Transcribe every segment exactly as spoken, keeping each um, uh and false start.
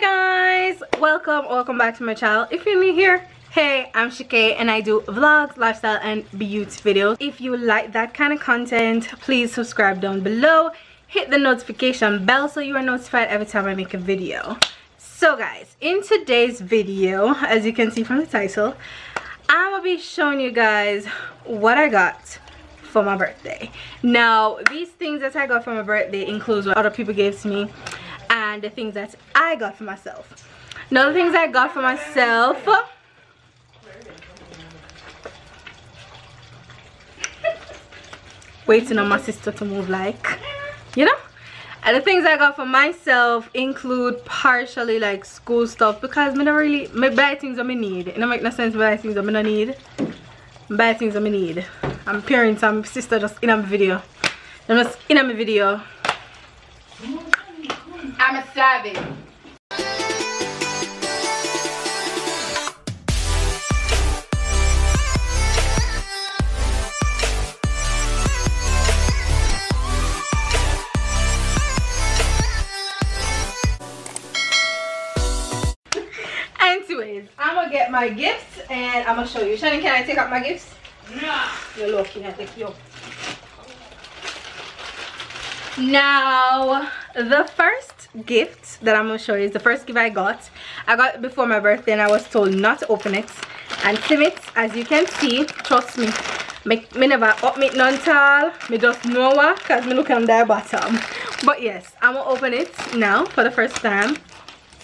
Hey guys, welcome welcome back to my channel. If you're new here, hey, I'm Shakay and I do vlogs, lifestyle and beauty videos. If you like that kind of content, please subscribe down below, hit the notification bell so you are notified every time I make a video. So guys, in today's video, as you can see from the title, I'm gonna be showing you guys what I got for my birthday. Now these things that I got for my birthday includes what other people gave to me and the things that I got for myself. Now the things I got for myself, waiting on my sister to move, like, you know. And the things I got for myself include partially like school stuff, because me not really me buy things I me need. It don't make no sense buy things I me not need. Buy things I me need. I'm parents and my sister just in a video. I'm just in a video. I'm a savage. Anyways, I'm gonna get my gifts and I'm gonna show you. Shannon, can I take out my gifts? Yeah. You're lucky, I take you up. Now, the first gift that I'm gonna show you is the first gift I got. I got it before my birthday and I was told not to open it. And Sumit, as you can see, trust me, me, me never up me none tall. Me just know what, cause me look on the bottom. But yes, I'm gonna open it now for the first time.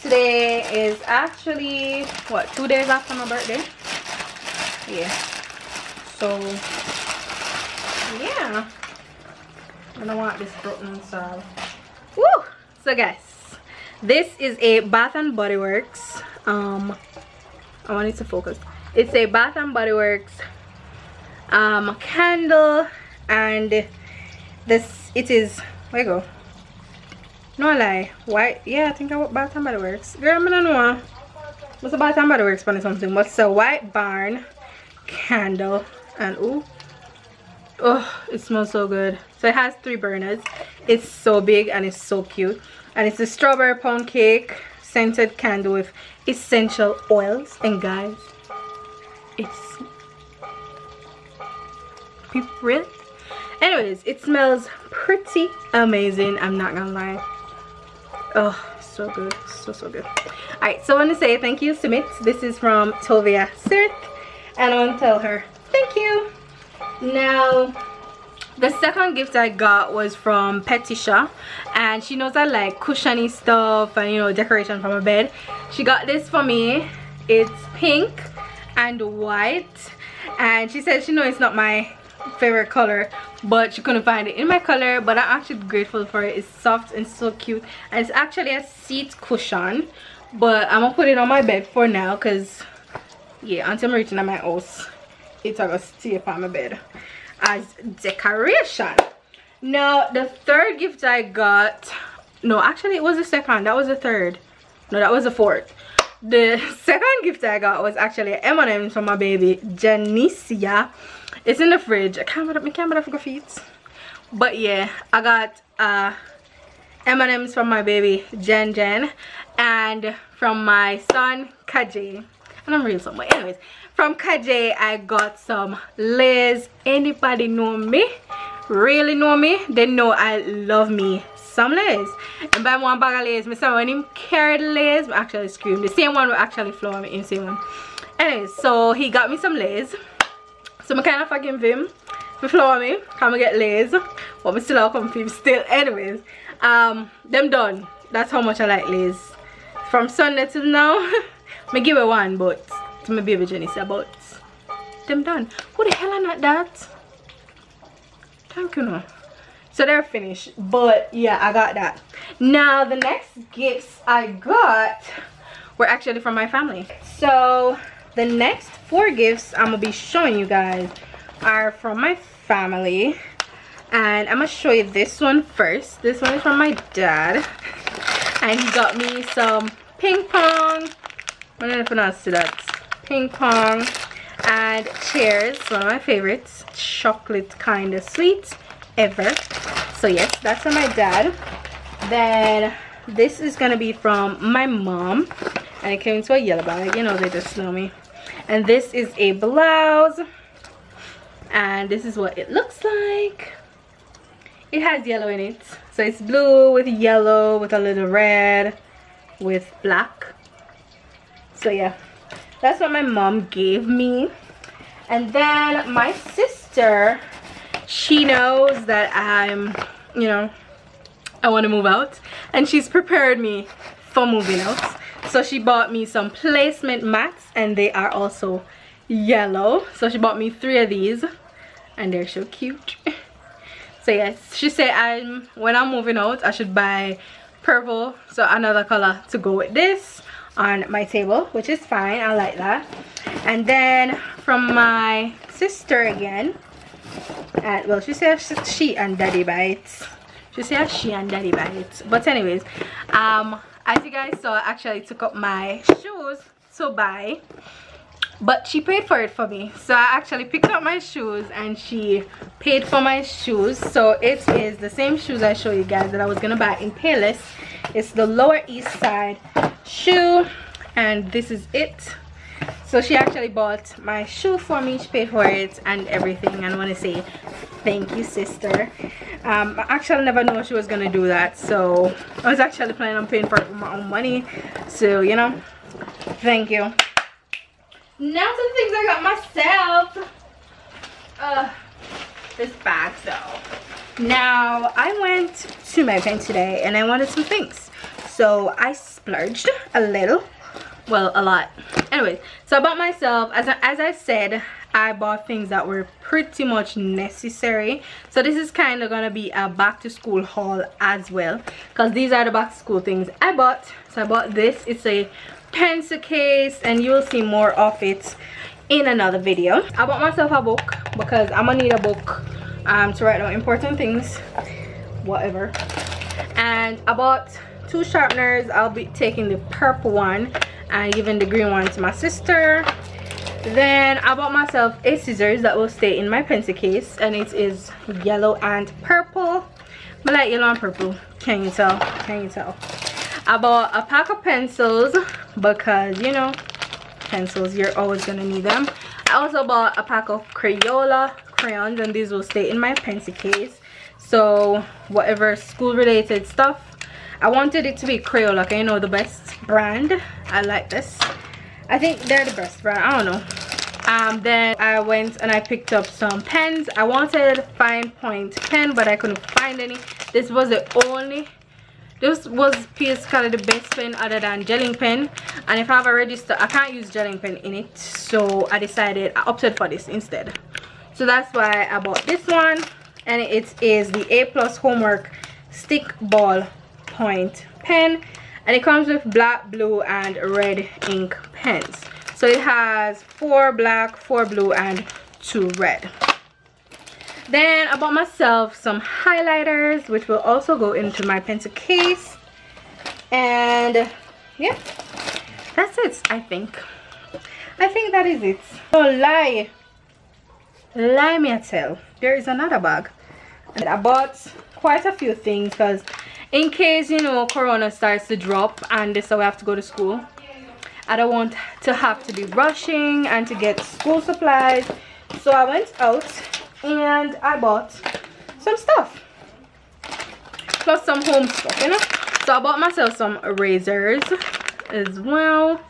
Today is actually what, two days after my birthday? Yeah. So yeah, I don't want this broken, so woo! So guys, this is a Bath and Body Works. Um, I wanted to focus. It's a Bath and Body Works um, candle, and this it is. Where you go? No lie. Why? Yeah, I think I want Bath and Body Works. Girl, I don't know. What's a Bath and Body Works for something? What's a white barn candle? And ooh, oh, it smells so good. So it has three burners. It's so big and it's so cute, and it's a strawberry pound cake scented candle with essential oils, and guys, it's really, anyways, it smells pretty amazing, I'm not gonna lie. Oh, so good, so so good. All right, so I want to say thank you, Sumit. This is from Tovia Sirth, and I want to tell her thank you. Now the second gift I got was from Petisha, and she knows I like cushiony stuff and, you know, decoration for my bed. She got this for me. It's pink and white, and she said she knows it's not my favorite color, but she couldn't find it in my color, but I'm actually grateful for it. It's soft and so cute, and it's actually a seat cushion, but I'm gonna put it on my bed for now, because yeah, until I'm reaching at my house, it's gonna stay upon my bed as decoration. Now the third gift I got, no actually it was the second, that was the third, no that was the fourth. The second gift I got was actually M and M's from my baby Janicia. It's in the fridge. I can't remember, I can't remember feet, but yeah, I got uh M and M's from my baby Jen Jen and from my son Kajay. And I'm real somewhere. Anyways, from Kajay I got some Lay's. Anybody know me? Really know me? They know I love me some Lay's. And buy one bag of Lay's. My son when him carried Lay's, I actually screamed. The same one will actually flow me in the same one. Anyways, so he got me some Lay's. So I kind of forgive him for floor me. Come get Lay's. But I still have come him still. Anyways, um, them done. That's how much I like Lay's. From Sunday till now. I give her one, but to my baby Janicia, but them done. Who the hell are not that? Thank you, no. So they're finished, but yeah, I got that. Now the next gifts I got were actually from my family. So the next four gifts I'm gonna be showing you guys are from my family, and I'm gonna show you this one first. This one is from my dad, and he got me some ping pong. I don't know if I pronounce that. Ping pong and chairs, one of my favorites. Chocolate kind of sweet ever. So yes, that's from my dad. Then This is gonna be from my mom, and it came to a yellow bag. You know, they just know me. And this is a blouse, and this is what it looks like. It has yellow in it, so it's blue with yellow with a little red with black. So yeah, that's what my mom gave me. And then my sister, she knows that I'm, you know, I want to move out, and she's prepared me for moving out. So she bought me some placement mats, and they are also yellow. So she bought me three of these, and they're so cute. So yes, she said I'm when I'm moving out, I should buy purple, so another color to go with this on my table, which is fine. I like that. And then from my sister again, and well, she says she and daddy bites. She says she and daddy bites. But anyways, um, as you guys saw, I actually took up my shoes to buy, but she paid for it for me. So I actually picked up my shoes and she paid for my shoes. So it is the same shoes I showed you guys that I was gonna buy in Payless. It's the Lower East Side shoe, and this is it. So she actually bought my shoe for me. She paid for it and everything, and I want to say thank you, sister. um I actually never knew she was gonna do that, so I was actually planning on paying for it with my own money. So you know, thank you. Now some things I got myself. Uh this bag though. Now I went to my bank today and I wanted some things, so I splurged a little. Well, a lot. Anyways, so about myself, as I, as I said, I bought things that were pretty much necessary. So this is kind of gonna be a back to school haul as well, because these are the back to school things I bought. So I bought this. It's a pencil case, and you will see more of it in another video. I bought myself a book because I'm gonna need a book um, to write down important things, whatever. And I bought two sharpeners. I'll be taking the purple one and giving the green one to my sister. Then I bought myself a scissors that will stay in my pencil case, and it is yellow and purple. I like yellow and purple. Can you tell? Can you tell? I bought a pack of pencils because, you know, pencils, you're always gonna need them. I also bought a pack of Crayola crayons, and these will stay in my pencil case. So whatever school related stuff, I wanted it to be Crayola, you know, the best brand. I like this. I think they're the best brand. I don't know. Um, then I went and I picked up some pens. I wanted fine point pen, but I couldn't find any. This was the only. This was P S kind of the best pen other than gelling pen. And if I have a register, I can't use gelling pen in it. So I decided I opted for this instead. So that's why I bought this one, and it is the A Plus Homework Stick Ball Point pen, and it comes with black, blue and red ink pens. So it has four black, four blue and two red. Then I bought myself some highlighters, which will also go into my pencil case. And yeah, that's it. I think I think that is it. Don't lie, lie me a tell, there is another bag. And I bought quite a few things because in case, you know, corona starts to drop and so I have to go to school, I don't want to have to be rushing and to get school supplies. So I went out and I bought some stuff, plus some home stuff, you know. So I bought myself some razors as well.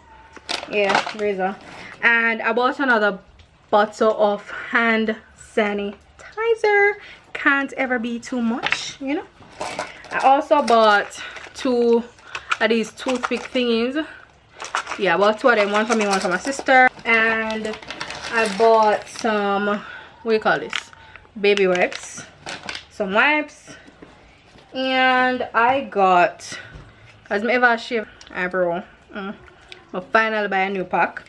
Yeah, razor. And I bought another bottle of hand sanitizer. Can't ever be too much, you know. I also bought two of these toothpick thingies. Yeah, I bought two of them, one for me, one for my sister. And I bought some, what do you call this, baby wipes, some wipes. And I got, as my ever shave eyebrow, mm, I'll finally buy a new pack.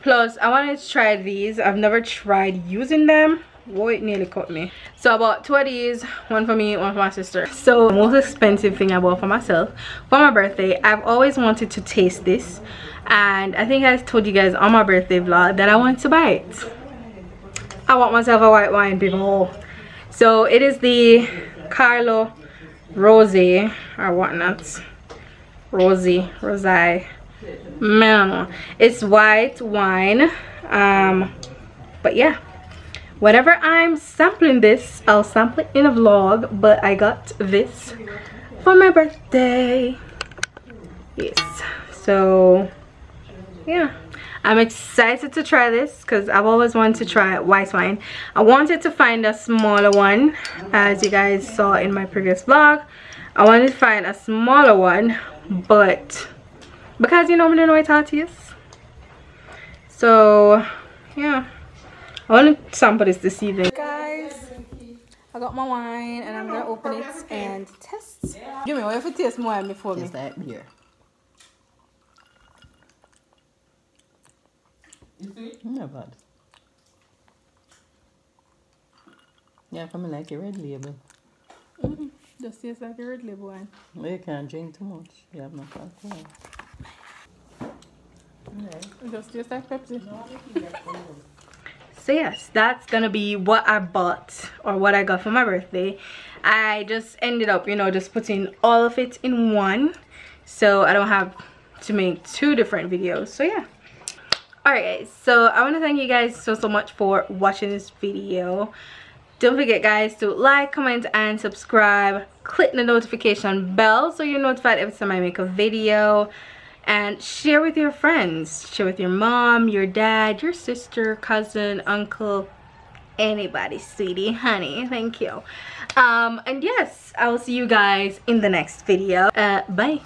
Plus I wanted to try these. I've never tried using them. Whoa, it nearly caught me. So I bought two of these, one for me, one for my sister. So the most expensive thing I bought for myself for my birthday, I've always wanted to taste this, and I think I told you guys on my birthday vlog that I want to buy it. I want myself a white wine, people. So it is the Carlo Rossi or whatnot. Rossi, Rossi. Man, it's white wine. Um, but yeah, whenever I'm sampling this, I'll sample it in a vlog. But I got this for my birthday. Yes. So yeah, I'm excited to try this because I've always wanted to try white wine. I wanted to find a smaller one, as you guys saw in my previous vlog. I wanted to find a smaller one, but because you normally know it's artists. So yeah, I want to sample this this evening. Guys, I got my wine and I'm gonna open it and test. Give me, what if it tastes more before me? Is that beer? Mm-hmm. Not bad. Yeah, for me like a red label. Mm-hmm. Just tastes like a red label wine. Well, you can't drink too much. You have no alcohol. Okay. It just tastes like Pepsi. So yes, that's gonna be what I bought or what I got for my birthday. I just ended up, you know, just putting all of it in one, so I don't have to make two different videos. So yeah. Alright guys, so I want to thank you guys so so much for watching this video. Don't forget guys to like, comment and subscribe. Click the notification bell so you're notified every time I make a video. And share with your friends. Share with your mom, your dad, your sister, cousin, uncle, anybody, sweetie, honey. Thank you. Um, and yes, I will see you guys in the next video. Uh, bye.